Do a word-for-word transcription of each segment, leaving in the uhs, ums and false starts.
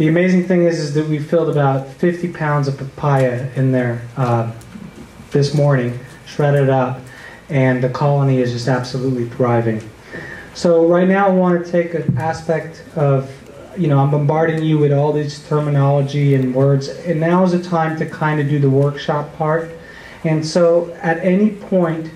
The amazing thing is, is that we filled about fifty pounds of papaya in there uh, this morning, shredded up, and the colony is just absolutely thriving. So right now I want to take an aspect of, you know, I'm bombarding you with all this terminology and words, and now is the time to kind of do the workshop part. And so at any point,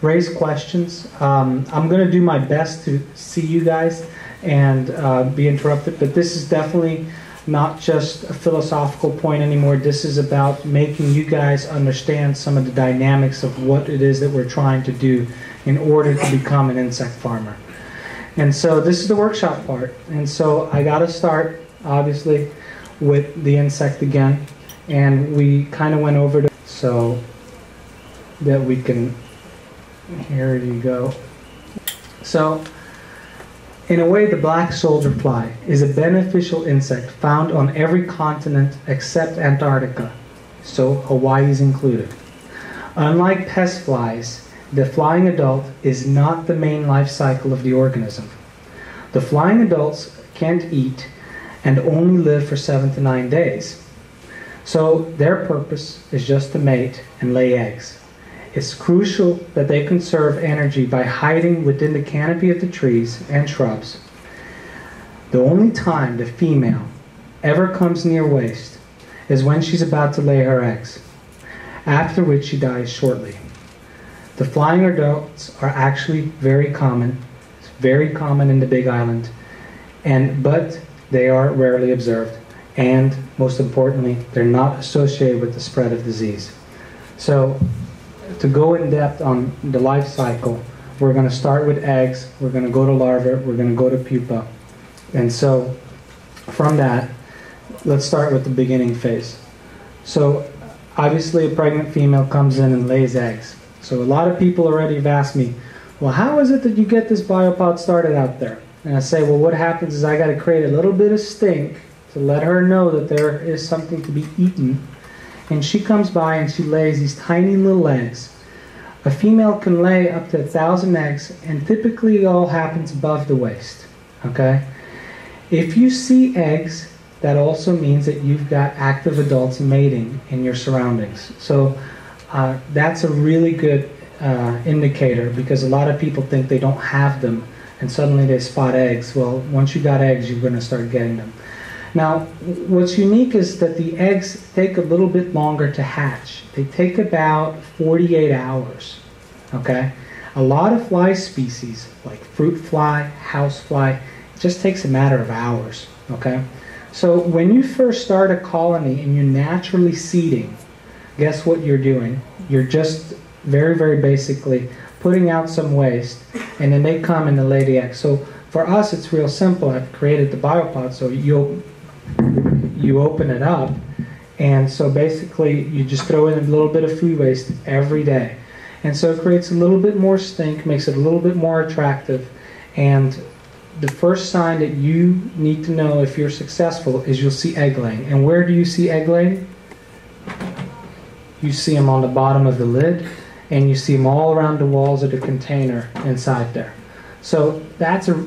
raise questions. Um, I'm going to do my best to see you guys and uh, be interrupted, but this is definitely not just a philosophical point anymore. This is about making you guys understand some of the dynamics of what it is that we're trying to do in order to become an insect farmer. And so this is the workshop part. And so I got to start, obviously, with the insect again. And we kind of went over to so that we can, here you go. So, in a way, the black soldier fly is a beneficial insect found on every continent except Antarctica, so Hawaii is included. Unlike pest flies, the flying adult is not the main life cycle of the organism. The flying adults can't eat and only live for seven to nine days. So their purpose is just to mate and lay eggs. It's crucial that they conserve energy by hiding within the canopy of the trees and shrubs. The only time the female ever comes near waste is when she's about to lay her eggs, after which she dies shortly. The flying adults are actually very common, it's very common in the Big Island, and but they are rarely observed, and most importantly, they're not associated with the spread of disease. So, to go in depth on the life cycle, we're going to start with eggs, we're going to go to larvae, we're going to go to pupa. And so from that, let's start with the beginning phase. So obviously a pregnant female comes in and lays eggs. So a lot of people already have asked me, well, how is it that you get this biopod started out there? And I say, well, what happens is I got to create a little bit of stink to let her know that there is something to be eaten. And she comes by and she lays these tiny little eggs. A female can lay up to a thousand eggs, and typically it all happens above the waist. Okay? If you see eggs, that also means that you've got active adults mating in your surroundings. So uh, that's a really good uh, indicator, because a lot of people think they don't have them and suddenly they spot eggs. Well, once you got eggs, you're going to start getting them. Now, what's unique is that the eggs take a little bit longer to hatch. They take about forty-eight hours, okay? A lot of fly species, like fruit fly, house fly, just takes a matter of hours, okay? So when you first start a colony and you're naturally seeding, guess what you're doing? You're just very, very basically putting out some waste, and then they come and they lay the eggs. So for us, it's real simple. I've created the biopod, so you'll you open it up, and so basically you just throw in a little bit of food waste every day, and so it creates a little bit more stink, makes it a little bit more attractive. And the first sign that you need to know if you're successful is you'll see egg laying. And where do you see egg laying? You see them on the bottom of the lid, and you see them all around the walls of the container inside there. So that's a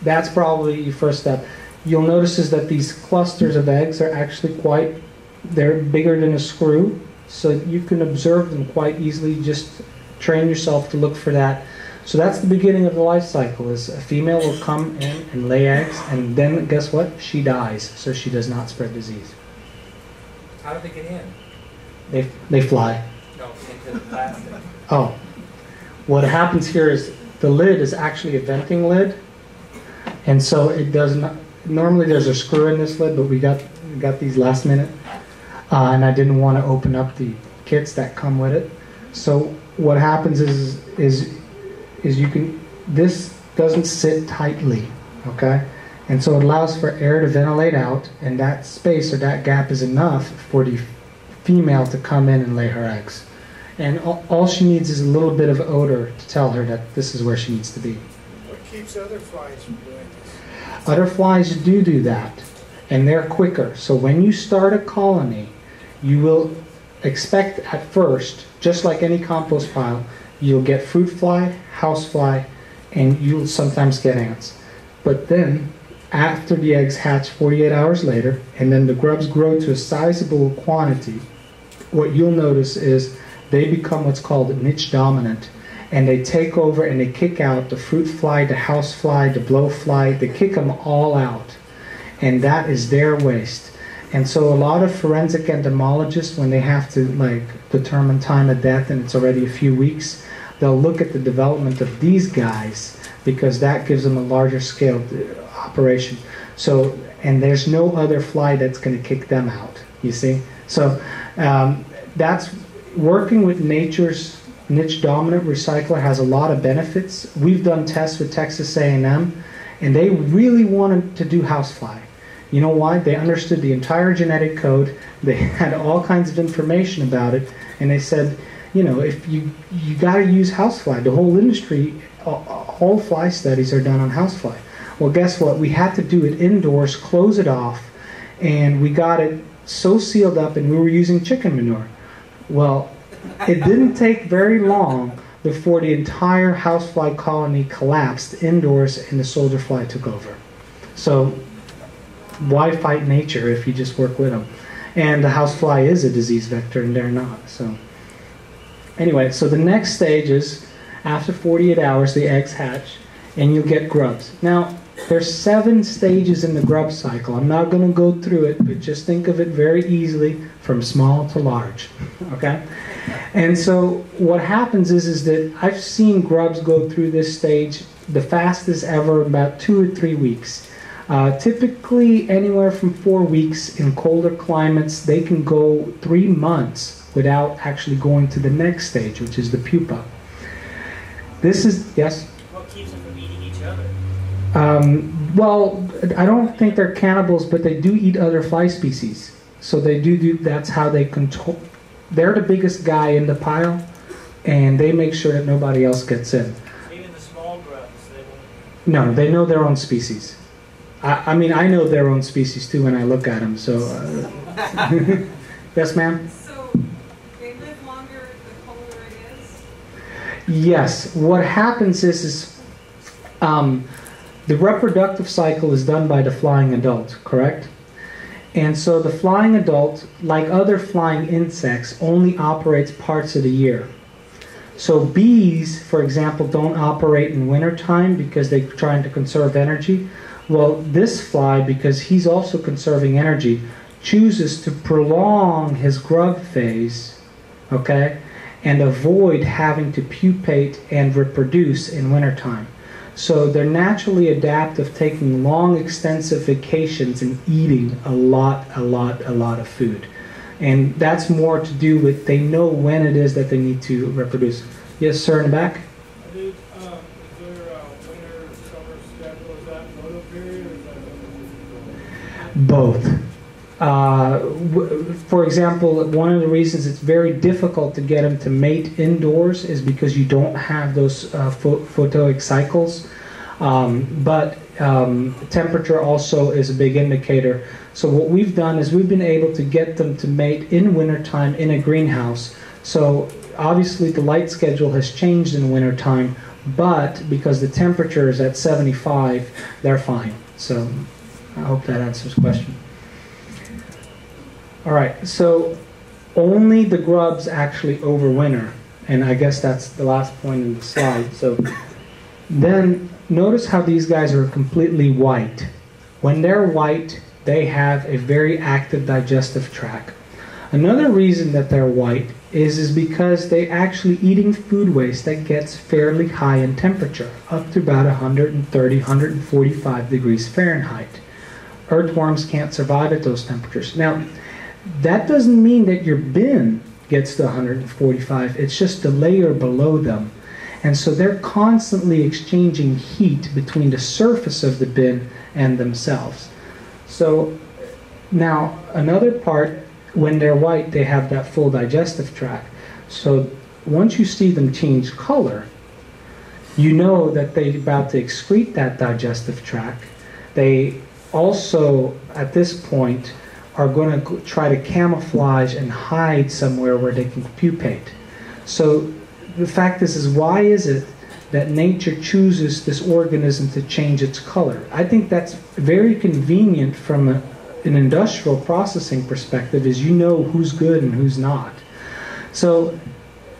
that's probably your first step. You'll notice is that these clusters of eggs are actually quite, they're bigger than a screw, so you can observe them quite easily. Just train yourself to look for that. So that's the beginning of the life cycle, is a female will come in and lay eggs, and then guess what? She dies, so she does not spread disease. How do they get in? They, they fly. No, into the plastic. Oh. What happens here is the lid is actually a venting lid, and so it does not, normally there's a screw in this lid, but we got we got these last minute, uh, and I didn't want to open up the kits that come with it. So what happens is is is you can, this doesn't sit tightly, okay, and so it allows for air to ventilate out, and that space or that gap is enough for the female to come in and lay her eggs, and all, all she needs is a little bit of odor to tell her that this is where she needs to be. What keeps other flies from doing this? Other flies do do that, and they're quicker. So when you start a colony, you will expect at first, just like any compost pile, you'll get fruit fly, house fly, and you'll sometimes get ants. But then after the eggs hatch forty-eight hours later, and then the grubs grow to a sizable quantity, what you'll notice is they become what's called niche dominant, and they take over and they kick out the fruit fly, the house fly, the blow fly. They kick them all out, and that is their waste. And so a lot of forensic entomologists, when they have to like determine time of death and it's already a few weeks, they'll look at the development of these guys because that gives them a larger scale operation. So, and there's no other fly that's going to kick them out, you see. So um, that's working with nature's niche dominant recycler has a lot of benefits. We've done tests with Texas A and M, and they really wanted to do housefly. You know why? They understood the entire genetic code. They had all kinds of information about it, and they said, you know, if you you got to use housefly. The whole industry, all fly studies are done on housefly. Well, guess what? We had to do it indoors, close it off, and we got it so sealed up, and we were using chicken manure. Well, it didn't take very long before the entire housefly colony collapsed indoors, and the soldier fly took over. So why fight nature if you just work with them? And the housefly is a disease vector and they're not. So anyway, so the next stage is after forty-eight hours the eggs hatch and you'll get grubs. Now there's seven stages in the grub cycle. I'm not going to go through it, but just think of it very easily from small to large. Okay? And so what happens is is that I've seen grubs go through this stage the fastest ever, about two or three weeks. Uh, typically anywhere from four weeks in colder climates. They can go three months without actually going to the next stage, which is the pupa. This is, yes? What keeps them from eating each other? Um, well, I don't think they're cannibals, but they do eat other fly species. So they do do, that's how they control. They're the biggest guy in the pile, and they make sure that nobody else gets in. Even the small grubs, they won't. No, they know their own species. I mean, I know their own species too when I look at them, so. Uh, yes, ma'am? So, they live longer the colder it is? Yes. What happens is, is um, the reproductive cycle is done by the flying adult, correct? And so the flying adult, like other flying insects, only operates parts of the year. So bees, for example, don't operate in wintertime because they're trying to conserve energy. Well, this fly, because he's also conserving energy, chooses to prolong his grub phase, okay, and avoid having to pupate and reproduce in wintertime. So they're naturally adaptive, taking long, extensive vacations and eating a lot, a lot, a lot of food. And that's more to do with they know when it is that they need to reproduce. Yes, sir, in the back? Both. Uh, w for example, one of the reasons it's very difficult to get them to mate indoors is because you don't have those uh, pho photoic cycles. Um, but um, temperature also is a big indicator. So what we've done is we've been able to get them to mate in wintertime in a greenhouse. So obviously the light schedule has changed in wintertime, but because the temperature is at seventy-five, they're fine. So I hope that answers the question. All right, so only the grubs actually overwinter, and I guess that's the last point in the slide. So then notice how these guys are completely white. When they're white, they have a very active digestive tract. Another reason that they're white is, is because they're actually eating food waste that gets fairly high in temperature, up to about one hundred thirty, one hundred forty-five degrees Fahrenheit. Earthworms can't survive at those temperatures. Now, that doesn't mean that your bin gets to one hundred forty-five. It's just the layer below them. And so they're constantly exchanging heat between the surface of the bin and themselves. So now another part, when they're white, they have that full digestive tract. So once you see them change color, you know that they're about to excrete that digestive tract. They also, at this point, are going to try to camouflage and hide somewhere where they can pupate. So the fact is, is why is it that nature chooses this organism to change its color. I think that's very convenient from a, an industrial processing perspective, is you know who's good and who's not. So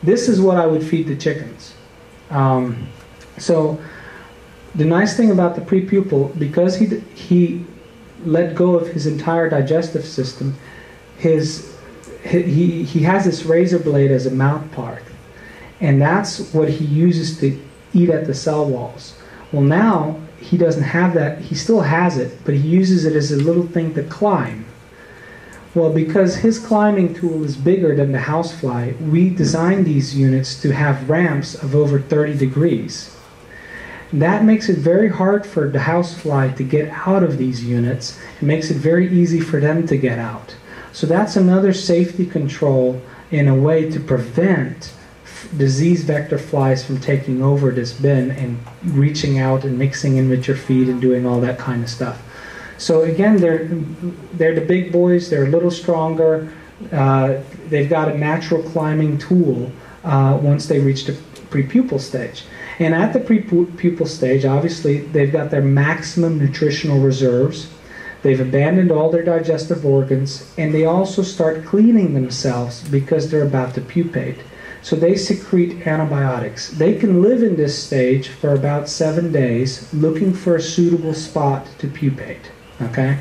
this is what I would feed the chickens. Um, so the nice thing about the prepupal, because he, he let go of his entire digestive system, his, he, he has this razor blade as a mouth part. And that's what he uses to eat at the cell walls. Well, now he doesn't have that. He still has it, but he uses it as a little thing to climb. Well, because his climbing tool is bigger than the housefly, we designed these units to have ramps of over thirty degrees. That makes it very hard for the housefly to get out of these units. It makes it very easy for them to get out. So that's another safety control in a way to prevent disease vector flies from taking over this bin and reaching out and mixing in with your feed and doing all that kind of stuff. So again, they're they're the big boys. They're a little stronger. Uh, they've got a natural climbing tool uh, once they reach the prepupal stage. And at the prepupal stage, obviously, they've got their maximum nutritional reserves. They've abandoned all their digestive organs, and they also start cleaning themselves because they're about to pupate. So they secrete antibiotics. They can live in this stage for about seven days looking for a suitable spot to pupate, okay?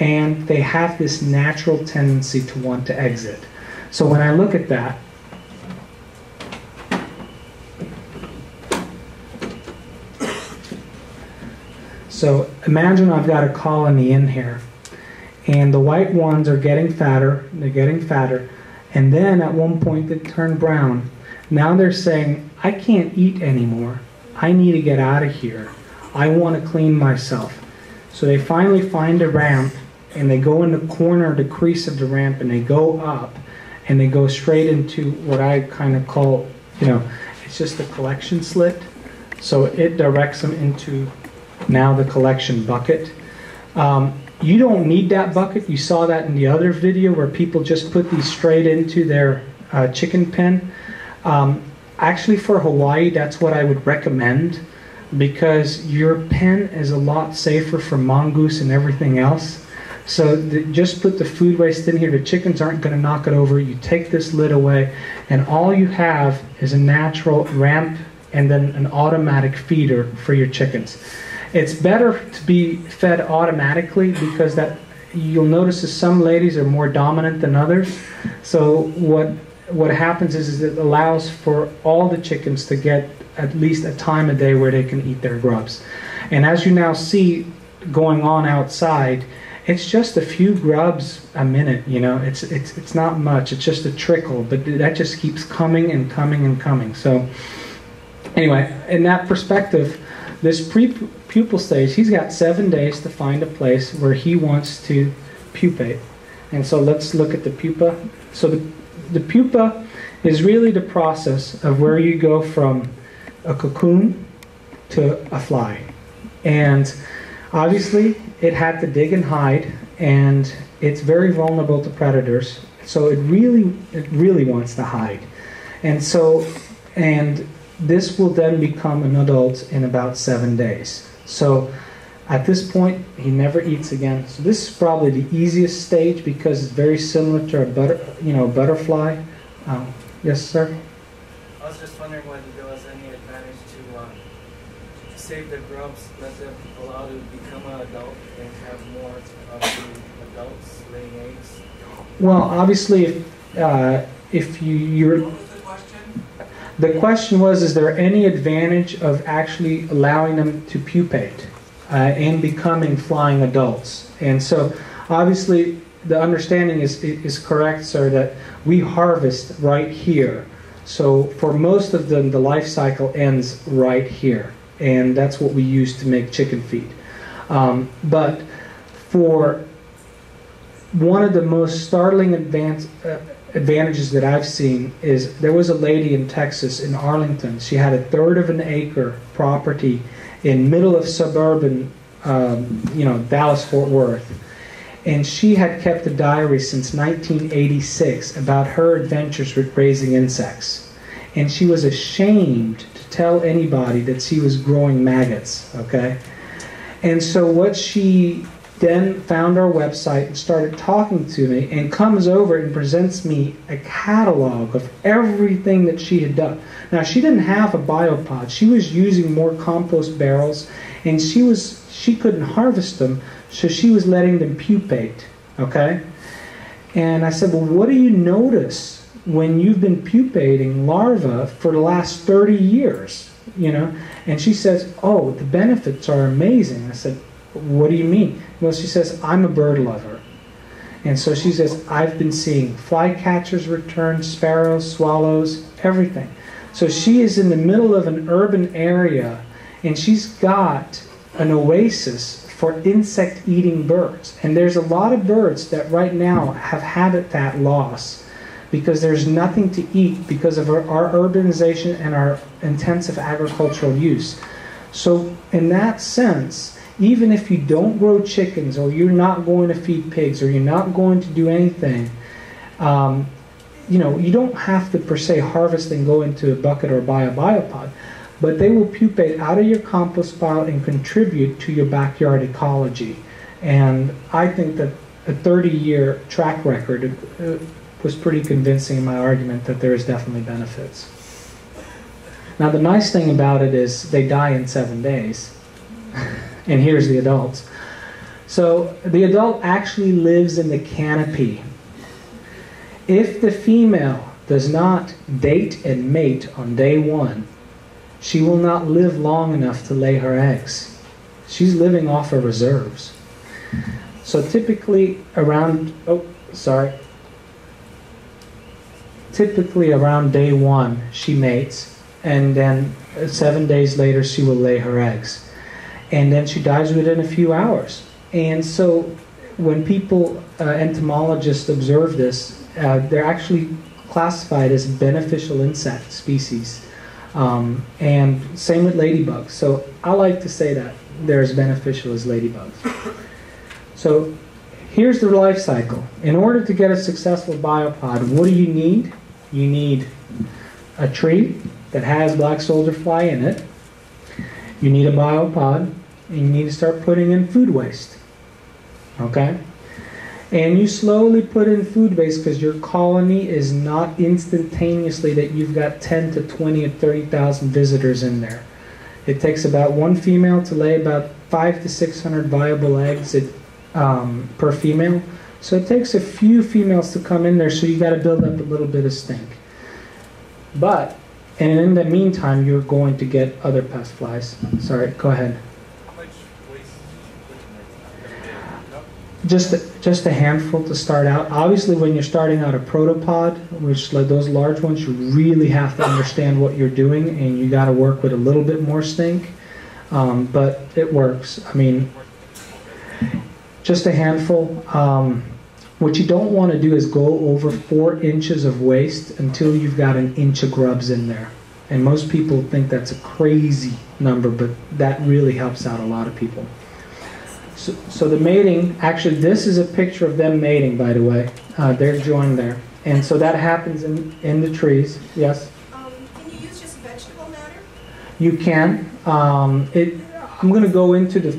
And they have this natural tendency to want to exit. So when I look at that, so imagine I've got a colony in here, and the white ones are getting fatter, they're getting fatter, and then at one point it turned brown. Now they're saying, I can't eat anymore. I need to get out of here. I want to clean myself. So they finally find a ramp, and they go in the corner, the crease of the ramp, and they go up, and they go straight into what I kind of call, you know, it's just a collection slit. So it directs them into now the collection bucket. Um, You don't need that bucket. You saw that in the other video where people just put these straight into their uh, chicken pen. Um, actually, for Hawaii, that's what I would recommend, because your pen is a lot safer for mongoose and everything else. So the, just put the food waste in here. The chickens aren't going to knock it over. You take this lid away, and all you have is a natural ramp and then an automatic feeder for your chickens. It's better to be fed automatically, because that you'll notice that some ladies are more dominant than others. So what what happens is, is it allows for all the chickens to get at least a time a day where they can eat their grubs. And as you now see going on outside, it's just a few grubs a minute. You know, it's it's it's not much. It's just a trickle, but that just keeps coming and coming and coming. So anyway, in that perspective, this prepupal stage, he's got seven days to find a place where he wants to pupate. And so let's look at the pupa. So the, the pupa is really the process of where you go from a cocoon to a fly. And obviously, it had to dig and hide, and it's very vulnerable to predators. So it really, it really wants to hide. And so, and this will then become an adult in about seven days. So at this point, he never eats again. So this is probably the easiest stage, because it's very similar to a butter, you know, butterfly. Um, yes, sir? I was just wondering whether there was any advantage to um, save the grubs, let them allow to become an adult and have more of the adults laying eggs? Well, obviously, if, uh, if you, you're... What was the question? The question was, is there any advantage of actually allowing them to pupate uh, and becoming flying adults? And so, obviously, the understanding is, is correct, sir, that we harvest right here. So for most of them, the life cycle ends right here. And that's what we use to make chicken feed. Um, but for one of the most startling advances, uh, advantages that I've seen is, there was a lady in Texas, in Arlington. She had a third of an acre property in middle of suburban, um, you know, Dallas Fort Worth. And she had kept a diary since nineteen eighty-six about her adventures with raising insects. And she was ashamed to tell anybody that she was growing maggots, okay? And so what she then found our website and started talking to me and comes over and presents me a catalog of everything that she had done. Now, she didn't have a biopod. She was using more compost barrels, and she was she couldn't harvest them, so she was letting them pupate, okay? And I said, well, what do you notice when you've been pupating larvae for the last thirty years, you know? And she says, oh, the benefits are amazing. I said, what do you mean? Well, she says, I'm a bird lover. And so she says, I've been seeing flycatchers return, sparrows, swallows, everything. So she is in the middle of an urban area, and she's got an oasis for insect-eating birds. And there's a lot of birds that right now have habitat loss because there's nothing to eat because of our, our urbanization and our intensive agricultural use. So in that sense, even if you don't grow chickens, or you're not going to feed pigs, or you're not going to do anything, um, you know, you don't have to per se harvest and go into a bucket or buy a biopod. But they will pupate out of your compost pile and contribute to your backyard ecology. And I think that a thirty-year track record was pretty convincing in my argument that there is definitely benefits. Now, the nice thing about it is they die in seven days. And here's the adults. So the adult actually lives in the canopy. If the female does not date and mate on day one, she will not live long enough to lay her eggs. She's living off her reserves. So typically around, oh, sorry. Typically around day one, she mates, and then seven days later, she will lay her eggs. And then she dies within a few hours. And so when people, uh, entomologists observe this, uh, they're actually classified as beneficial insect species. Um, and same with ladybugs. So I like to say that they're as beneficial as ladybugs. So here's the life cycle. In order to get a successful biopod, what do you need? You need a tree that has black soldier fly in it. You need a biopod, and you need to start putting in food waste, okay? And you slowly put in food waste because your colony is not instantaneously that you've got ten to twenty or thirty thousand visitors in there. It takes about one female to lay about five to six hundred viable eggs at, um, per female. So it takes a few females to come in there, so you got to build up a little bit of stink. But, and in the meantime, you're going to get other pest flies. Sorry, go ahead. Just a, just a handful to start out. Obviously, when you're starting out a protopod, which like those large ones, you really have to understand what you're doing, and you got to work with a little bit more stink. Um, but it works. I mean, just a handful. Um, what you don't want to do is go over four inches of waste until you've got an inch of grubs in there. And most people think that's a crazy number, but that really helps out a lot of people. So, so the mating, actually this is a picture of them mating, by the way. Uh, they're joined there. And so that happens in, in the trees. Yes? Um, can you use just vegetable matter? You can. Um, it, I'm going to go into the,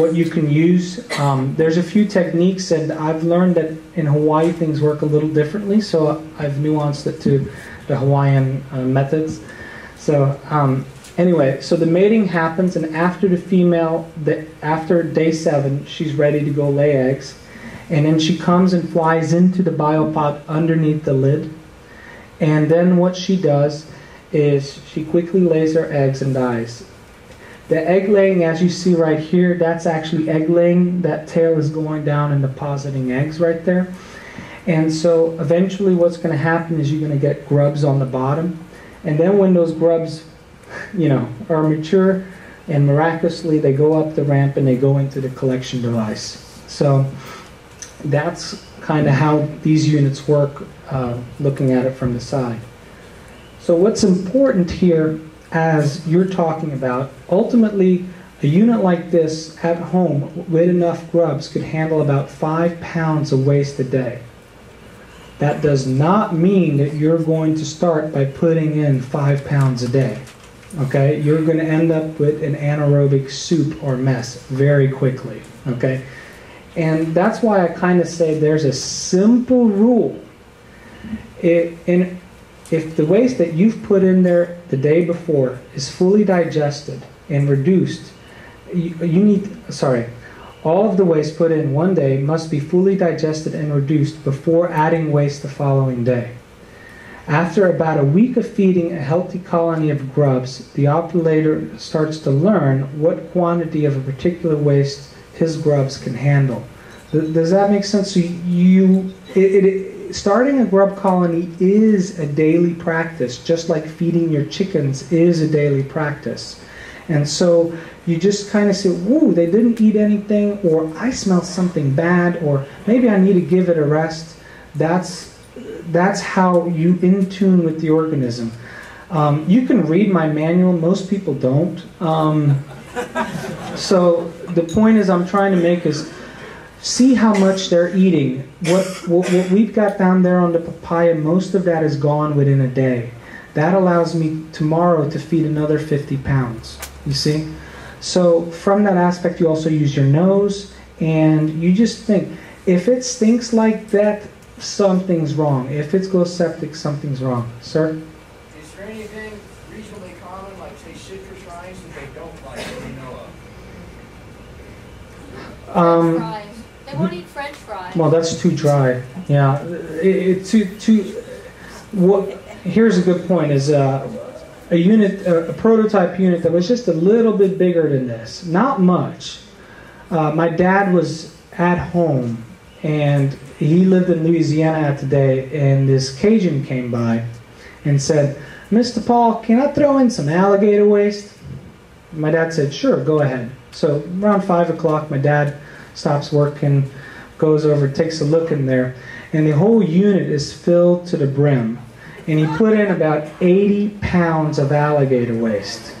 what you can use. Um, there's a few techniques, and I've learned that in Hawaii things work a little differently, so I've nuanced it to the Hawaiian uh, methods. So. Um, Anyway, so the mating happens, and after the female, the, after day seven, she's ready to go lay eggs. And then she comes and flies into the biopod underneath the lid. And then what she does is she quickly lays her eggs and dies. The egg laying, as you see right here, that's actually egg laying. That tail is going down and depositing eggs right there. And so eventually what's going to happen is you're going to get grubs on the bottom. And then when those grubs, you know, are mature, and miraculously they go up the ramp and they go into the collection device. So that's kind of how these units work, uh, looking at it from the side. So what's important here, as you're talking about, ultimately a unit like this at home with enough grubs could handle about five pounds of waste a day. That does not mean that you're going to start by putting in five pounds a day. okay, you're going to end up with an anaerobic soup or mess very quickly, okay? And that's why I kind of say there's a simple rule. It, and if the waste that you've put in there the day before is fully digested and reduced, you, you need, sorry, all of the waste put in one day must be fully digested and reduced before adding waste the following day. After about a week of feeding a healthy colony of grubs, the operator starts to learn what quantity of a particular waste his grubs can handle. Th- does that make sense? So you, it, it, starting a grub colony is a daily practice, just like feeding your chickens is a daily practice. And so you just kind of say, whoa, they didn't eat anything, or I smell something bad, or maybe I need to give it a rest. That's That's how you in tune with the organism. Um, you can read my manual. Most people don't. Um, so the point is I'm trying to make is see how much they're eating. What, what, what we've got down there on the papaya, most of that is gone within a day. That allows me tomorrow to feed another fifty pounds, you see? So from that aspect, you also use your nose, and you just think, if it stinks like that, something's wrong. If it goes septic, something's wrong. Sir? Is there anything reasonably common, like say citrus rinds, that they don't like that we know of? Um, fries. They won't eat French fries. Well, that's too dry. Yeah. It, it, too, too, what, here's a good point. Is uh, a unit, a, a prototype unit that was just a little bit bigger than this. Not much. Uh, my dad was at home, and he lived in Louisiana at the day, and this Cajun came by and said, Mister Paul, can I throw in some alligator waste? My dad said, sure, go ahead. So around five o'clock, my dad stops working, goes over, takes a look in there, and the whole unit is filled to the brim. And he put in about eighty pounds of alligator waste.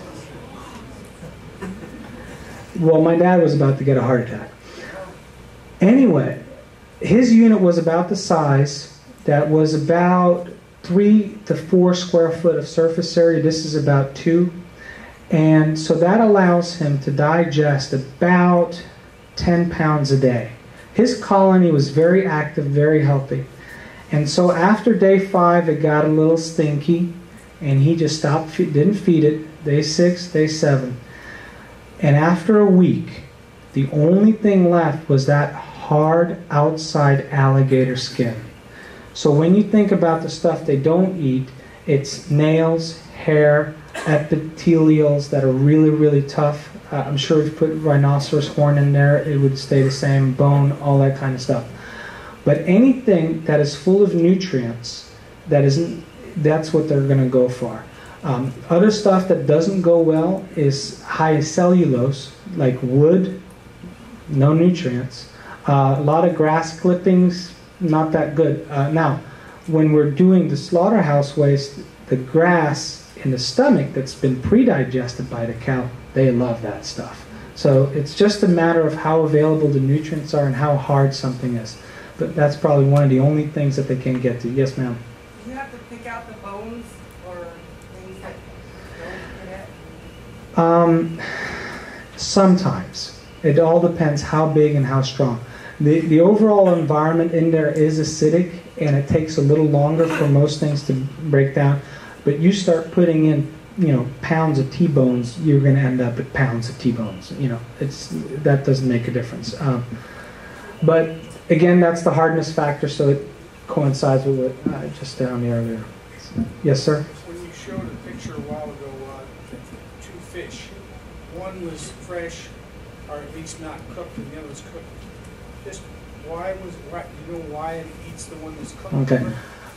Well, my dad was about to get a heart attack. Anyway, his unit was about the size that was about three to four square foot of surface area. This is about two. And so that allows him to digest about ten pounds a day. His colony was very active, very healthy. And so after day five, it got a little stinky, and he just stopped, didn't feed it. Day six, day seven. And after a week, the only thing left was that hard outside alligator skin. So when you think about the stuff they don't eat, it's nails, hair, epithelials that are really, really tough. Uh, I'm sure if you put rhinoceros horn in there, it would stay the same, bone, all that kind of stuff. But anything that is full of nutrients, that isn't, that's what they're going to go for. Um, other stuff that doesn't go well is high cellulose, like wood, no nutrients. Uh, a lot of grass clippings, not that good. Uh, now, when we're doing the slaughterhouse waste, the grass in the stomach that's been pre-digested by the cow, they love that stuff. So it's just a matter of how available the nutrients are and how hard something is. But that's probably one of the only things that they can get to. Yes, ma'am? Do you have to pick out the bones or things that don't get? Um, sometimes. It all depends how big and how strong. The, the overall environment in there is acidic, and it takes a little longer for most things to break down. But you start putting in, you know, pounds of T-bones, you're going to end up at pounds of T-bones. You know, it's, that doesn't make a difference. Um, but again, that's the hardness factor, so it coincides with what I just said on the earlier. Yes, sir? When you showed a picture a while ago, uh, two fish, one was fresh, or at least not cooked, and the other was cooked. Just why was why, you know why it eats the one that's cooked? Okay,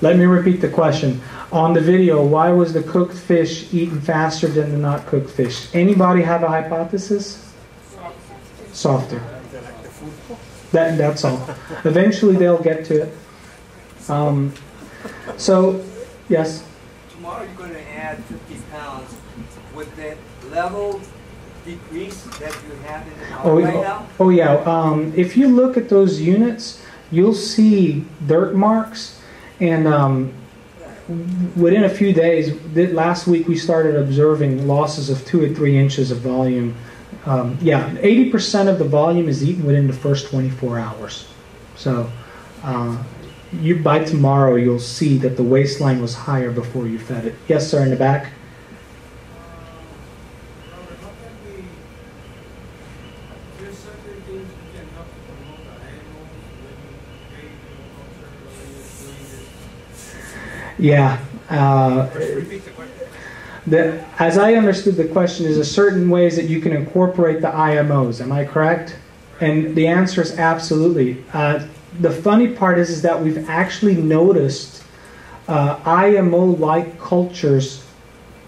let me repeat the question. On the video, why was the cooked fish eaten faster than the not cooked fish? Anybody have a hypothesis? Softer. Softer. That, that's all. Eventually they'll get to it. Um, so, yes? Tomorrow you're going to add fifty pounds. With that level decrease that you have in the oh, right now? Oh yeah, um, if you look at those units, you'll see dirt marks, and um, within a few days, last week we started observing losses of two or three inches of volume. Um, yeah, eighty percent of the volume is eaten within the first twenty-four hours. So uh, you, by tomorrow you'll see that the waistline was higher before you fed it. Yes, sir, in the back. Yeah, uh, the, as I understood the question, is there certain ways that you can incorporate the I M Os, am I correct? And the answer is absolutely. Uh, the funny part is, is that we've actually noticed uh, I M O-like cultures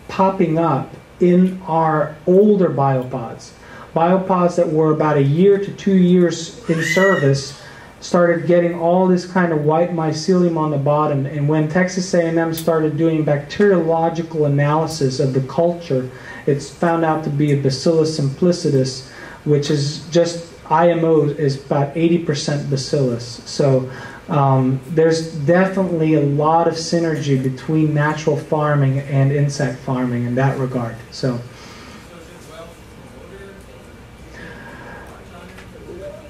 popping up in our older biopods. Biopods that were about a year to two years in service started getting all this kind of white mycelium on the bottom, and when Texas A and M started doing bacteriological analysis of the culture, it's found out to be a Bacillus simplicitus, which is just, I M O is about eighty percent Bacillus. So um, there's definitely a lot of synergy between natural farming and insect farming in that regard. So.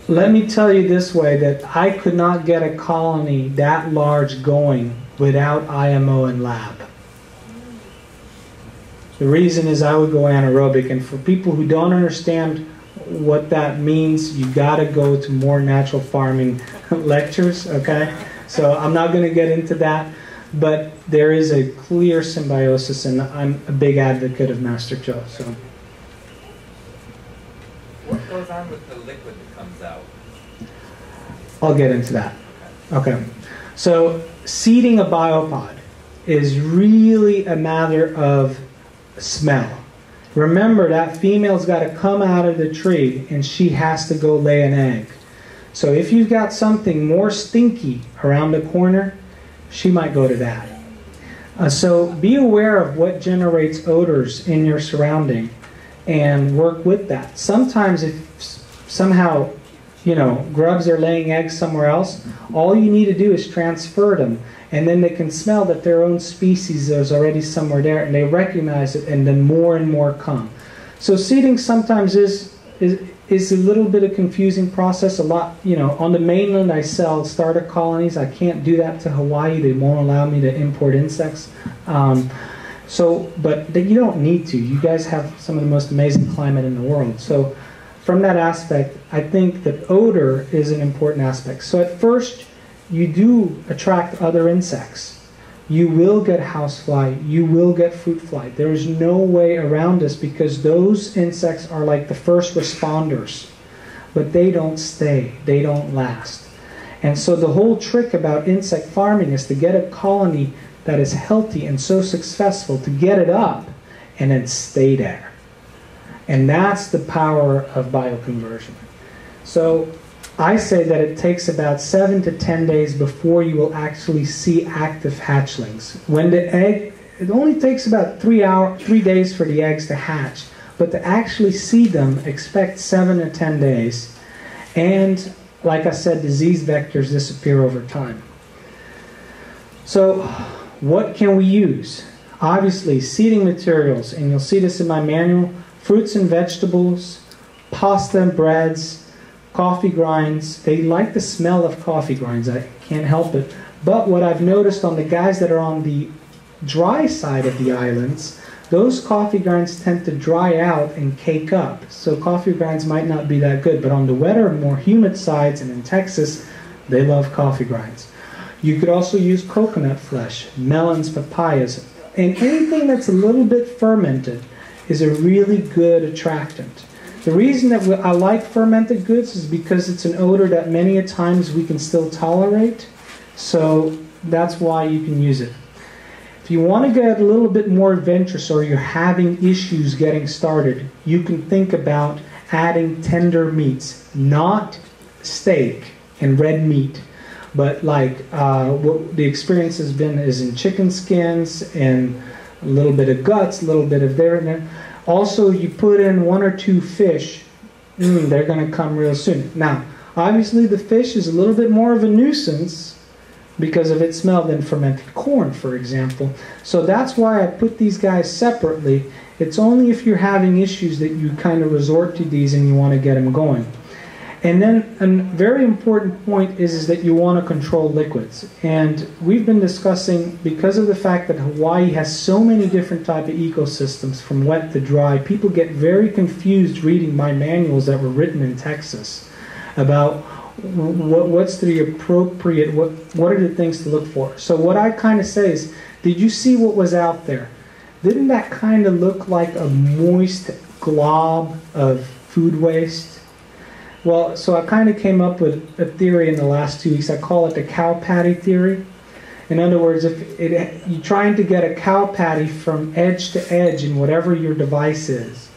Let me tell you this way, that I could not get a colony that large going without I M O and lab. The reason is I would go anaerobic, and for people who don't understand what that means, you gotta go to more natural farming lectures, okay? So I'm not gonna get into that, but there is a clear symbiosis, and I'm a big advocate of Master Cho. So. What goes on with the liquid that comes out? I'll get into that. Okay. So seeding a biopod is really a matter of smell. Remember that female's got to come out of the tree and she has to go lay an egg. So if you've got something more stinky around the corner, she might go to that. Uh, so be aware of what generates odors in your surrounding, and work with that. Sometimes if somehow, you know, grubs are laying eggs somewhere else, all you need to do is transfer them, and then they can smell that their own species is already somewhere there, and they recognize it, and then more and more come. So seeding sometimes is, is, is a little bit of confusing process. A lot, you know, on the mainland I sell starter colonies. I can't do that to Hawaii. They won't allow me to import insects. Um, So, but you don't need to. You guys have some of the most amazing climate in the world. So from that aspect, I think that odor is an important aspect. So at first, you do attract other insects. You will get housefly, you will get fruit fly. There is no way around this, because those insects are like the first responders, but they don't stay, they don't last. And so the whole trick about insect farming is to get a colony that is healthy and so successful, to get it up and then stay there. And that's the power of bioconversion. So I say that it takes about seven to ten days before you will actually see active hatchlings. When the egg, it only takes about three hour, three days for the eggs to hatch, but to actually see them, expect seven or ten days. And like I said, disease vectors disappear over time. So what can we use? Obviously, seeding materials, and you'll see this in my manual, fruits and vegetables, pasta and breads, coffee grinds. They like the smell of coffee grinds, I can't help it. But what I've noticed on the guys that are on the dry side of the islands, those coffee grinds tend to dry out and cake up. So coffee grinds might not be that good, but on the wetter, more humid sides, and in Texas, they love coffee grinds. You could also use coconut flesh, melons, papayas, and anything that's a little bit fermented is a really good attractant. The reason that I like fermented goods is because it's an odor that many a times we can still tolerate, so that's why you can use it. If you want to get a little bit more adventurous, or you're having issues getting started, you can think about adding tender meats, not steak and red meat. But like uh, what the experience has been is in chicken skins and a little bit of guts, a little bit of there and there. Also, you put in one or two fish, mm, they're going to come real soon. Now, obviously the fish is a little bit more of a nuisance, because of its smell than fermented corn, for example. So that's why I put these guys separately. It's only if you're having issues that you kind of resort to these and you want to get them going. And then a very important point is, is that you want to control liquids. And we've been discussing, because of the fact that Hawaii has so many different type of ecosystems from wet to dry, people get very confused reading my manuals that were written in Texas about What, what's the appropriate, what, what are the things to look for. So what I kind of say is, did you see what was out there? Didn't that kind of look like a moist glob of food waste? Well, so I kind of came up with a theory in the last two weeks. I call it the cow patty theory. In other words, if it, you're trying to get a cow patty from edge to edge in whatever your device is,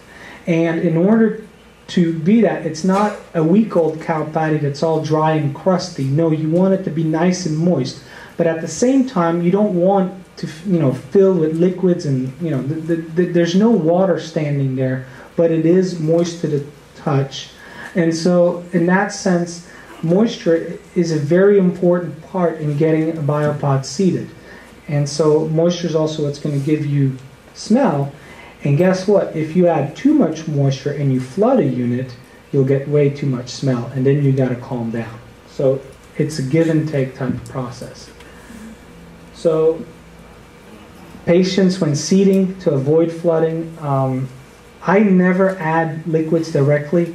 and in order to be that, it's not a week old cow patty that's all dry and crusty. No, you want it to be nice and moist, but at the same time you don't want to, you know, fill with liquids and, you know, th th th there's no water standing there, but it is moist to the touch. And so in that sense, moisture is a very important part in getting a biopod seeded. And so moisture is also what's going to give you smell. And guess what? If you add too much moisture and you flood a unit, you'll get way too much smell, and then you got to calm down. So it's a give and take type of process. So patience when seeding to avoid flooding. Um, I never add liquids directly.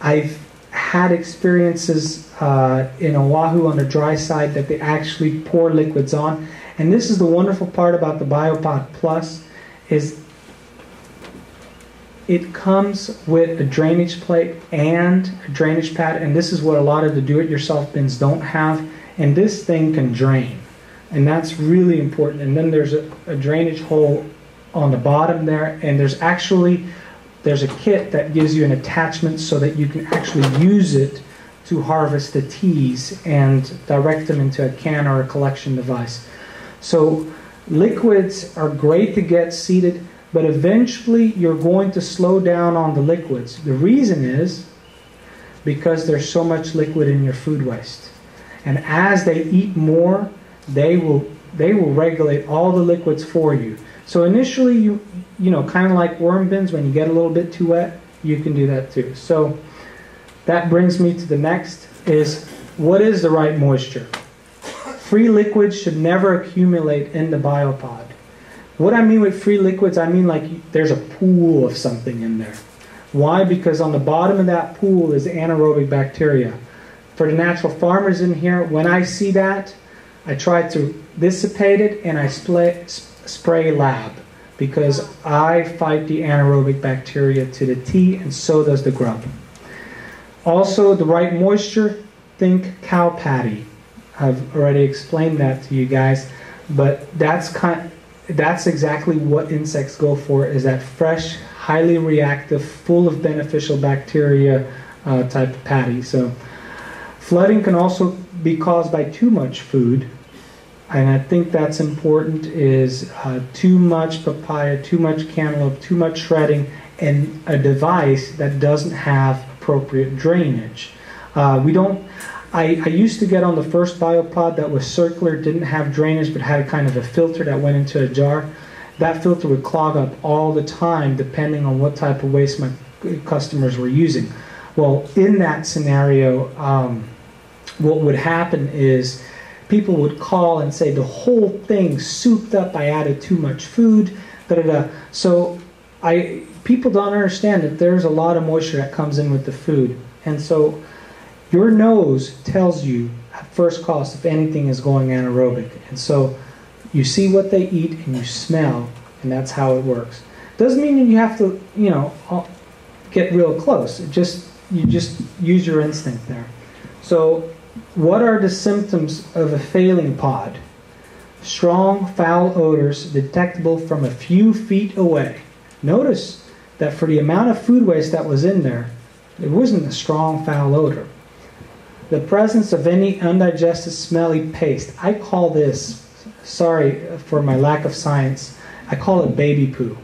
I've had experiences uh, in Oahu on the dry side that they actually pour liquids on. And this is the wonderful part about the Biopod Plus, is it comes with a drainage plate and a drainage pad, and this is what a lot of the do-it-yourself bins don't have, and this thing can drain, and that's really important. And then there's a, a drainage hole on the bottom there, and there's actually, there's a kit that gives you an attachment so that you can actually use it to harvest the teas and direct them into a can or a collection device. So liquids are great to get seeded, but eventually you're going to slow down on the liquids. The reason is because there's so much liquid in your food waste. And as they eat more, they will, they will regulate all the liquids for you. So initially, you, you know, kind of like worm bins, when you get a little bit too wet, you can do that too. So that brings me to the next, is what is the right moisture? Free liquids should never accumulate in the biopod. What I mean with free liquids, I mean like there's a pool of something in there. Why? Because on the bottom of that pool is anaerobic bacteria. For the natural farmers in here, when I see that, I try to dissipate it and I spray, spray lab, because I fight the anaerobic bacteria to the T, and so does the grub. Also, the right moisture, think cow patty. I've already explained that to you guys, but that's kind of, that's exactly what insects go for, is that fresh, highly reactive, full of beneficial bacteria uh, type of patty. So flooding can also be caused by too much food, and I think that's important, is uh, too much papaya, too much cantaloupe, too much shredding, and a device that doesn't have appropriate drainage. Uh, we don't. I, I used to get on the first biopod that was circular, didn't have drainage, but had kind of a filter that went into a jar. That filter would clog up all the time depending on what type of waste my customers were using. Well, in that scenario, um, what would happen is people would call and say, the whole thing souped up, I added too much food, da da da. So I, people don't understand that there's a lot of moisture that comes in with the food. And so your nose tells you at first cost if anything is going anaerobic. And so you see what they eat and you smell, and that's how it works. Doesn't mean you have to, you know, get real close. It just, you just use your instinct there. So what are the symptoms of a failing pod? Strong, foul odors detectable from a few feet away. Notice that for the amount of food waste that was in there, it wasn't a strong, foul odor. The presence of any undigested smelly paste. I call this, sorry for my lack of science, I call it baby poo.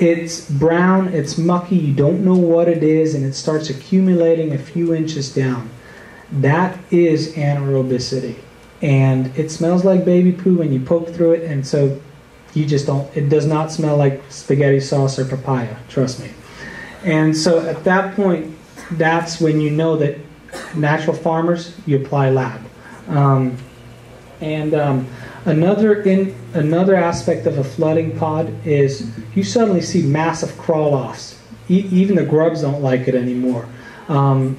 It's brown, it's mucky, you don't know what it is, and it starts accumulating a few inches down. That is anaerobicity. and it smells like baby poo when you poke through it, and so you just don't, it does not smell like spaghetti sauce or papaya, trust me. And so at that point, that's when you know that natural farmers, you apply lab. Um, and um, another, in, another aspect of a flooding pod is you suddenly see massive crawl-offs. E even the grubs don't like it anymore. Um,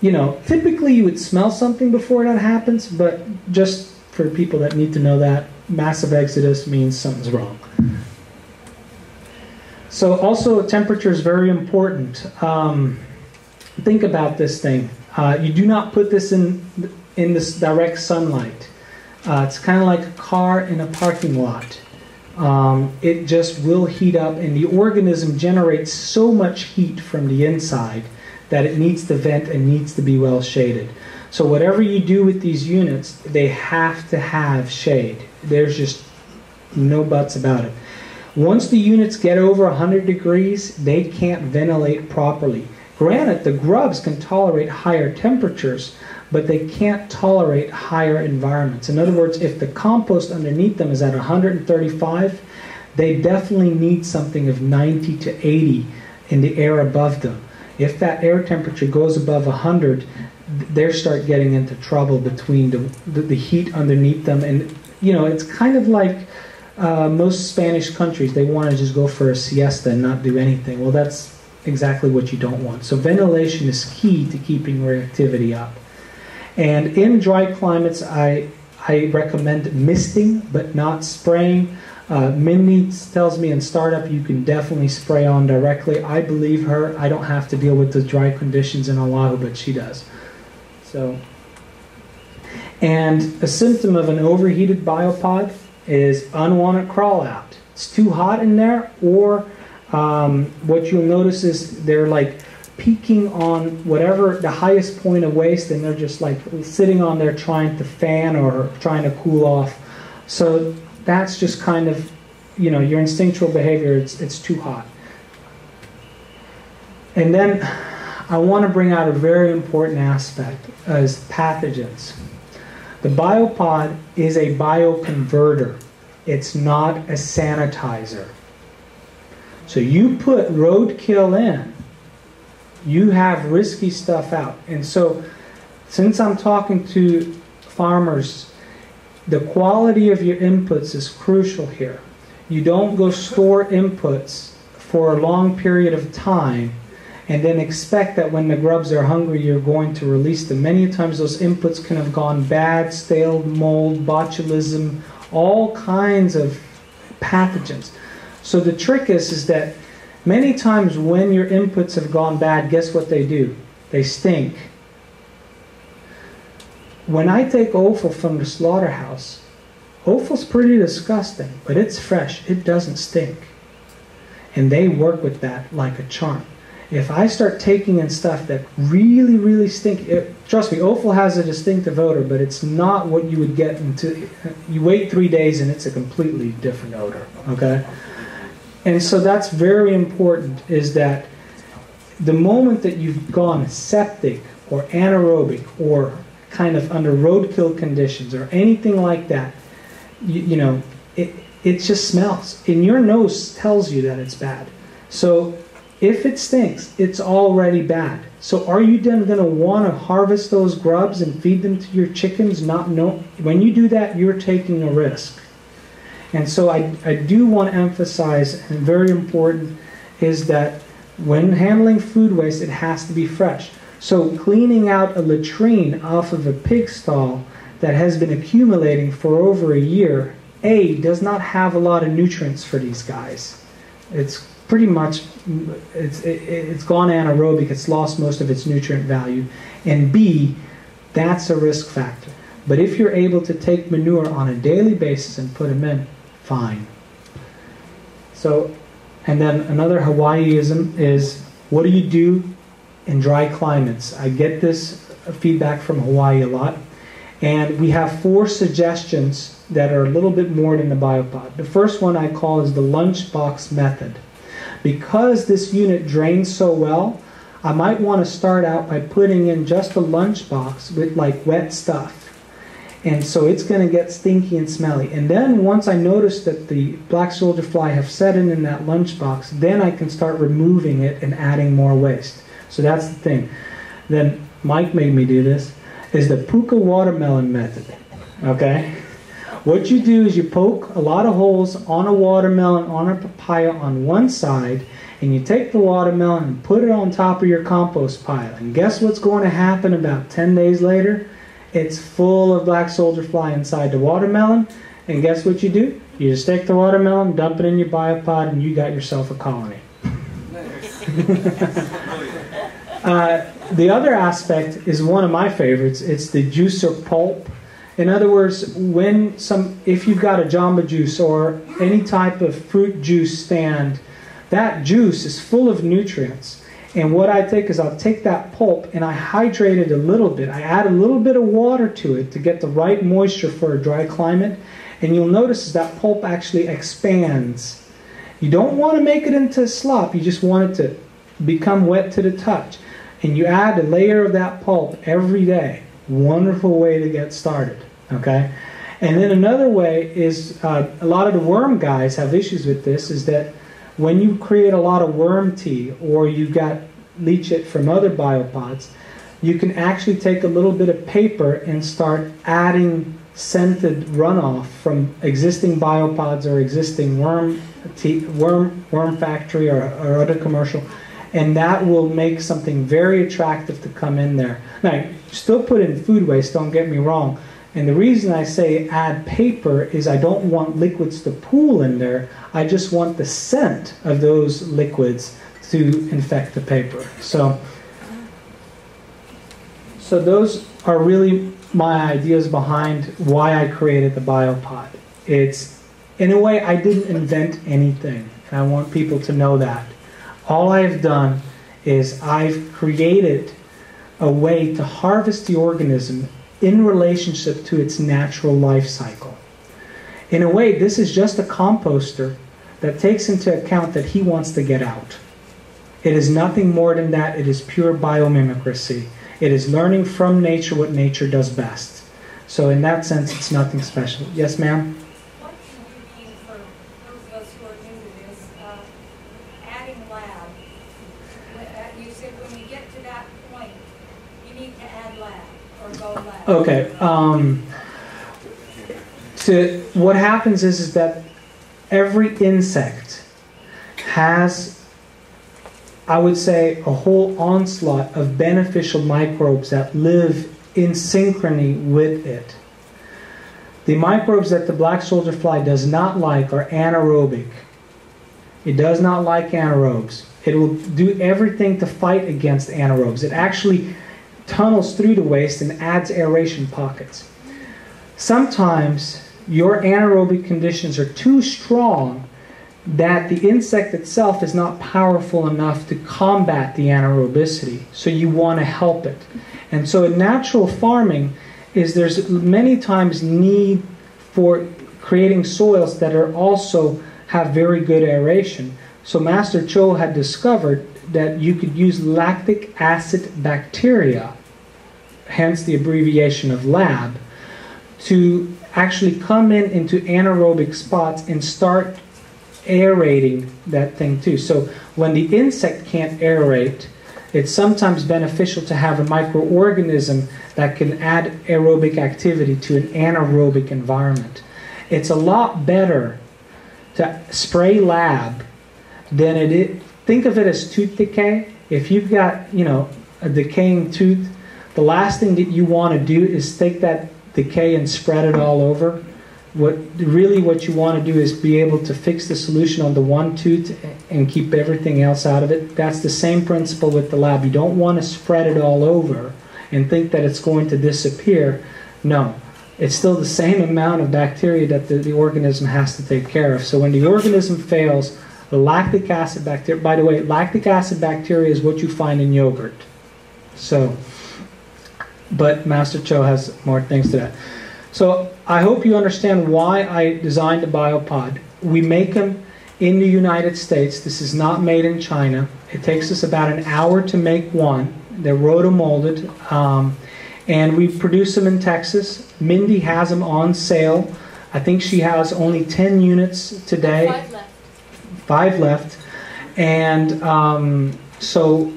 you know, typically you would smell something before that happens, but just for people that need to know that, massive exodus means something's wrong. So also temperature is very important. Um, think about this thing. Uh, you do not put this in, in this direct sunlight. Uh, it's kind of like a car in a parking lot. Um, it just will heat up, and the organism generates so much heat from the inside that it needs to vent and needs to be well shaded. So whatever you do with these units, they have to have shade. There's just no buts about it. Once the units get over one hundred degrees, they can't ventilate properly. Granted, the grubs can tolerate higher temperatures, but they can't tolerate higher environments. In other words, if the compost underneath them is at one hundred thirty-five, they definitely need something of ninety to eighty in the air above them. If that air temperature goes above one hundred, they start getting into trouble between the, the, the heat underneath them. And, you know, it's kind of like uh, most Spanish countries. They want to just go for a siesta and not do anything. Well, that's exactly what you don't want. So ventilation is key to keeping reactivity up. And in dry climates, I, I recommend misting but not spraying. Uh, Mindy tells me in startup you can definitely spray on directly. I believe her. I don't have to deal with the dry conditions in Oahu, but she does. So, and a symptom of an overheated biopod is unwanted crawl out. It's too hot in there, or um, what you'll notice is they're like peaking on whatever the highest point of waste, and they're just like sitting on there trying to fan or trying to cool off. So that's just kind of, you know, your instinctual behavior. It's, it's too hot. And then I want to bring out a very important aspect, as pathogens. The biopod is a bioconverter. It's not a sanitizer. So you put roadkill in, you have risky stuff out. And so since I'm talking to farmers, the quality of your inputs is crucial here. You don't go store inputs for a long period of time and then expect that when the grubs are hungry, you're going to release them. Many times those inputs can have gone bad, stale mold, botulism, all kinds of pathogens. So the trick is, is that many times when your inputs have gone bad, guess what they do? They stink. When I take offal from the slaughterhouse, offal's pretty disgusting, but it's fresh. It doesn't stink. And they work with that like a charm. If I start taking in stuff that really, really stinks, trust me, offal has a distinctive odor, but it's not what you would get into. You wait three days and it's a completely different odor, okay? And so that's very important, is that the moment that you've gone septic or anaerobic or kind of under roadkill conditions or anything like that, you, you know, it, it just smells. And your nose tells you that it's bad. So if it stinks, it's already bad. So are you then going to want to harvest those grubs and feed them to your chickens? Not know when you do that, you're taking a risk. And so I, I do want to emphasize, and very important, is that when handling food waste, it has to be fresh. So cleaning out a latrine off of a pig stall that has been accumulating for over a year, A, does not have a lot of nutrients for these guys. It's pretty much, it's, it, it's gone anaerobic, it's lost most of its nutrient value, and B, that's a risk factor. But if you're able to take manure on a daily basis and put them in, fine. So, and then another Hawaiiism is, what do you do in dry climates? I get this feedback from Hawaii a lot, and we have four suggestions that are a little bit more than the biopod. The first one I call is the lunchbox method. Because this unit drains so well, I might want to start out by putting in just a lunchbox with like wet stuff. And so it's going to get stinky and smelly. And then once I notice that the black soldier fly have set in in that lunchbox, then I can start removing it and adding more waste. So that's the thing. Then Mike made me do this, is the puka watermelon method, okay? What you do is you poke a lot of holes on a watermelon, on a papaya on one side, and you take the watermelon and put it on top of your compost pile. And guess what's going to happen about ten days later? It's full of black soldier fly inside the watermelon. And guess what you do? You just take the watermelon, dump it in your biopod, and you got yourself a colony. uh, the other aspect is one of my favorites. It's the juice or pulp. In other words, when some, if you've got a Jamba Juice or any type of fruit juice stand, that juice is full of nutrients. And what I take is I'll take that pulp and I hydrate it a little bit. I add a little bit of water to it to get the right moisture for a dry climate. And you'll notice that pulp actually expands. You don't want to make it into slop. You just want it to become wet to the touch. And you add a layer of that pulp every day. Wonderful way to get started. Okay? And then another way is uh, a lot of the worm guys have issues with this, is that when you create a lot of worm tea or you've got leachate from other biopods, you can actually take a little bit of paper and start adding scented runoff from existing biopods or existing worm tea, worm, worm factory or, or other commercial, and that will make something very attractive to come in there. Now, still put in food waste, don't get me wrong. And the reason I say add paper is I don't want liquids to pool in there. I just want the scent of those liquids to infect the paper. So, so those are really my ideas behind why I created the biopod. It's, in a way, I didn't invent anything. And I want people to know that. All I've done is I've created a way to harvest the organism in relationship to its natural life cycle. In a way, this is just a composter that takes into account that he wants to get out. It is nothing more than that. It is pure biomimicry. It is learning from nature what nature does best. So in that sense, it's nothing special. Yes, ma'am? What do you mean for those of us who are new to this, uh, adding lab? You said when you get to that point, you need to add lab. Okay, um, to, what happens is, is that every insect has, I would say, a whole onslaught of beneficial microbes that live in synchrony with it. The microbes that the black soldier fly does not like are anaerobic. It does not like anaerobes. It will do everything to fight against anaerobes. It actually tunnels through the waste and adds aeration pockets. Sometimes your anaerobic conditions are too strong that the insect itself is not powerful enough to combat the anaerobicity, so you want to help it. And so in natural farming, is there's many times need for creating soils that are also have very good aeration. So Master Cho had discovered that you could use lactic acid bacteria, hence the abbreviation of lab, to actually come in into anaerobic spots and start aerating that thing too. So when the insect can't aerate, it's sometimes beneficial to have a microorganism that can add aerobic activity to an anaerobic environment. It's a lot better to spray lab than it is. Think of it as tooth decay. If you've got, you know, a decaying tooth, the last thing that you want to do is take that decay and spread it all over. What really what you want to do is be able to fix the solution on the one tooth and keep everything else out of it. That's the same principle with the lab. You don't want to spread it all over and think that it's going to disappear. No. It's still the same amount of bacteria that the, the organism has to take care of. So when the organism fails, the lactic acid bacteria, by the way, lactic acid bacteria is what you find in yogurt. So, but Master Cho has more things to that. So I hope you understand why I designed the biopod. We make them in the United States. This is not made in China. It takes us about an hour to make one. They're rotomolded. Um, and we've produced them in Texas. Mindy has them on sale. I think she has only ten units today. Five left. Five left. And um, so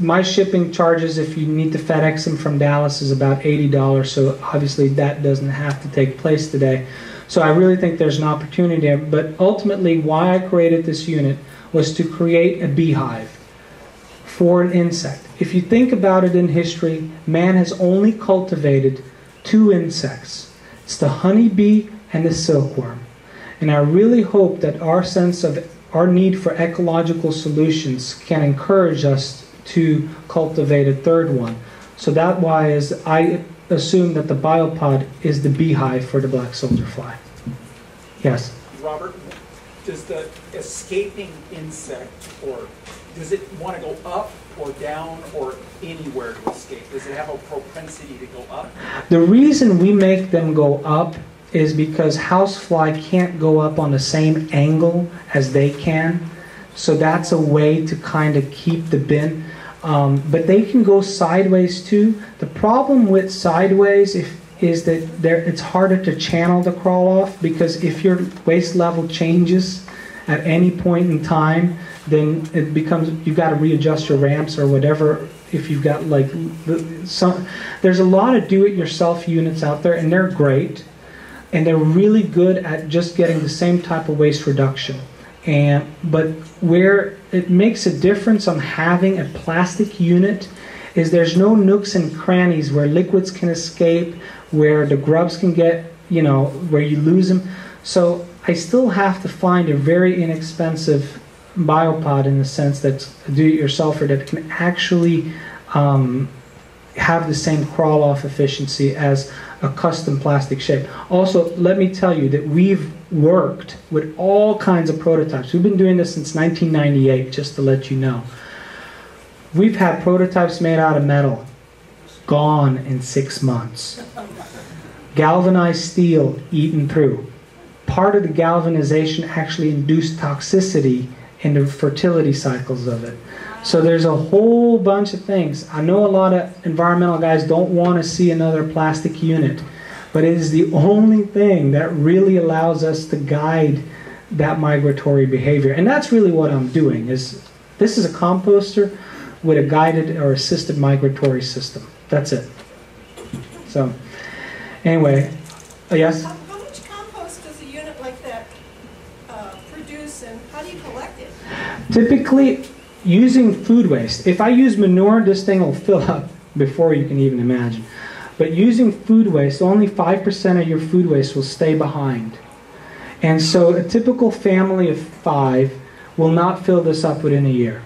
my shipping charges, if you need to FedEx them from Dallas, is about eighty dollars. So obviously that doesn't have to take place today. So I really think there's an opportunity there. But ultimately why I created this unit was to create a beehive for an insect. If you think about it in history, man has only cultivated two insects. It's the honeybee and the silkworm. And I really hope that our sense of our need for ecological solutions can encourage us to cultivate a third one. So that why is I assume that the biopod is the beehive for the black soldier fly. Yes? Robert, does the escaping insect, or does it want to go up or down or anywhere to escape? Does it have a propensity to go up? The reason we make them go up is because housefly can't go up on the same angle as they can. So that's a way to kind of keep the bin. Um, but they can go sideways too. The problem with sideways if, is that it's harder to channel the crawl off, because if your waist level changes at any point in time, then it becomes, you've got to readjust your ramps or whatever. If you've got like, some, there's a lot of do-it-yourself units out there, and they're great. And they're really good at just getting the same type of waste reduction. And, but where it makes a difference on having a plastic unit is there's no nooks and crannies where liquids can escape, where the grubs can get, you know, where you lose them. So I still have to find a very inexpensive biopod, in the sense that's a do-it-yourselfer, that can actually um, have the same crawl-off efficiency as a custom plastic shape. Also, let me tell you that we've worked with all kinds of prototypes. We've been doing this since nineteen ninety-eight, just to let you know. We've had prototypes made out of metal, gone in six months. Galvanized steel, eaten through. Part of the galvanization actually induced toxicity in the fertility cycles of it. So there's a whole bunch of things. I know a lot of environmental guys don't want to see another plastic unit, but it is the only thing that really allows us to guide that migratory behavior. And that's really what I'm doing. Is this is a composter with a guided or assisted migratory system. That's it. So anyway, uh, yes? Um, how much compost does a unit like that uh, produce, and how do you collect it? Typically, using food waste. If I use manure, this thing will fill up before you can even imagine. But using food waste, only five percent of your food waste will stay behind. And so a typical family of five will not fill this up within a year,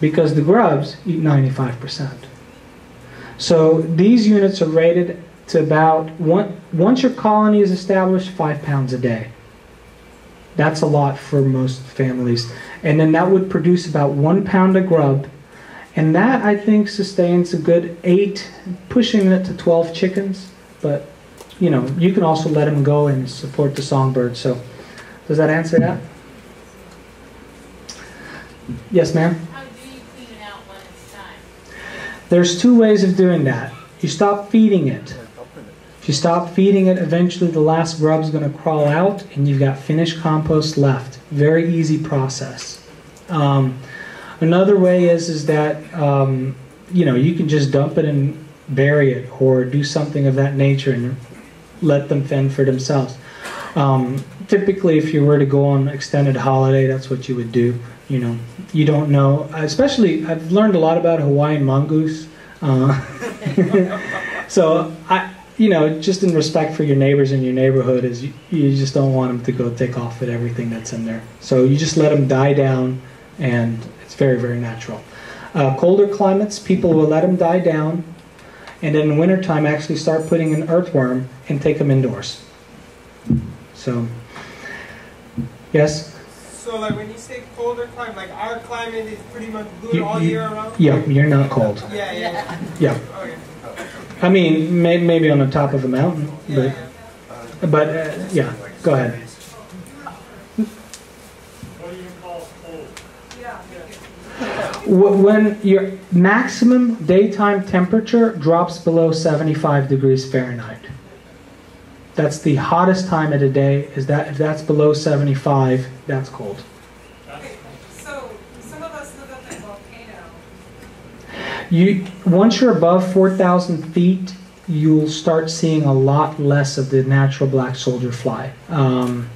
because the grubs eat ninety-five percent. So these units are rated to about, one, once your colony is established, five pounds a day. That's a lot for most families. And then that would produce about one pound of grub. And that, I think, sustains a good eight, pushing it to twelve chickens. But, you know, you can also let them go and support the songbird. So, does that answer that? Yes, ma'am? How do you clean it out when it's time? There's two ways of doing that. You stop feeding it. If you stop feeding it, eventually the last grub's going to crawl out and you've got finished compost left. Very easy process. Um, another way is, is that um, you know, you can just dump it and bury it, or do something of that nature and let them fend for themselves. Um, typically, if you were to go on extended holiday, that's what you would do. You know, you don't know. Especially, I've learned a lot about Hawaiian mongoose. Uh, so, I... You know, just in respect for your neighbors in your neighborhood, is you, you just don't want them to go take off with everything that's in there. So you just let them die down, and it's very, very natural. Uh, colder climates, people will let them die down, and then in wintertime actually start putting an earthworm and take them indoors. So, yes? So like when you say colder climate, like our climate is pretty much good all year around? Yeah, you're not cold. Yeah, yeah. Yeah. Yeah. Okay. I mean, may, maybe on the top of a mountain, but, but uh, yeah, go ahead. What do you call cold? Yeah. when your maximum daytime temperature drops below seventy-five degrees Fahrenheit. That's the hottest time of the day. Is that if that's below seventy-five, that's cold. Okay, so some of us live up in a volcano. You once you're above four thousand feet, you'll start seeing a lot less of the natural black soldier fly. Um,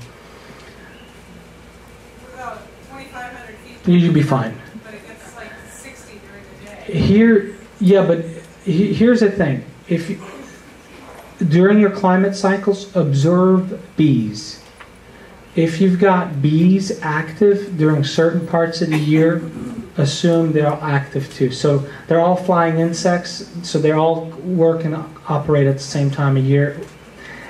About twenty-five hundred feet. You'd be fine. Here, yeah, but he, here's the thing. If you, during your climate cycles, observe bees. If you've got bees active during certain parts of the year, assume they're all active too. So they're all flying insects, so they all work and operate at the same time of year.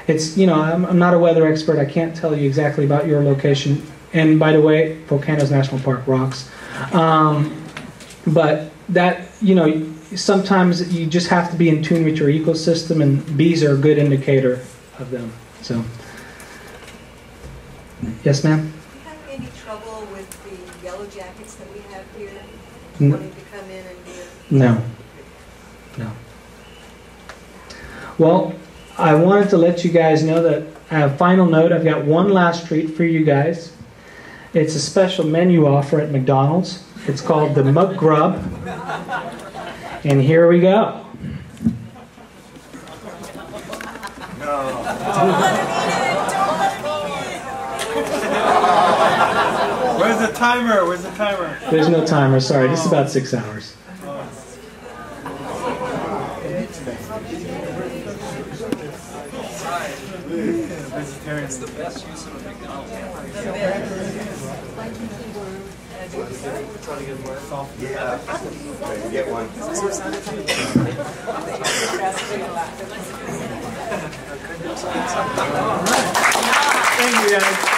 It's, you know, I'm, I'm not a weather expert. I can't tell you exactly about your location. And by the way, Volcanoes National Park rocks. Um, but that, you know, sometimes you just have to be in tune with your ecosystem, and bees are a good indicator of them. So, yes, ma'am? Do you have any trouble with the yellow jackets that we have here wanting to come in and do? No. No. Well, I wanted to let you guys know that uh, final note, I've got one last treat for you guys. It's a special menu offer at McDonald's. It's called the Muck Grub, and here we go. No. Where's the timer? Where's the timer? There's no timer, sorry. This is about six hours. It's the best use of a McDonald's. Yeah. Get one. Thank you guys.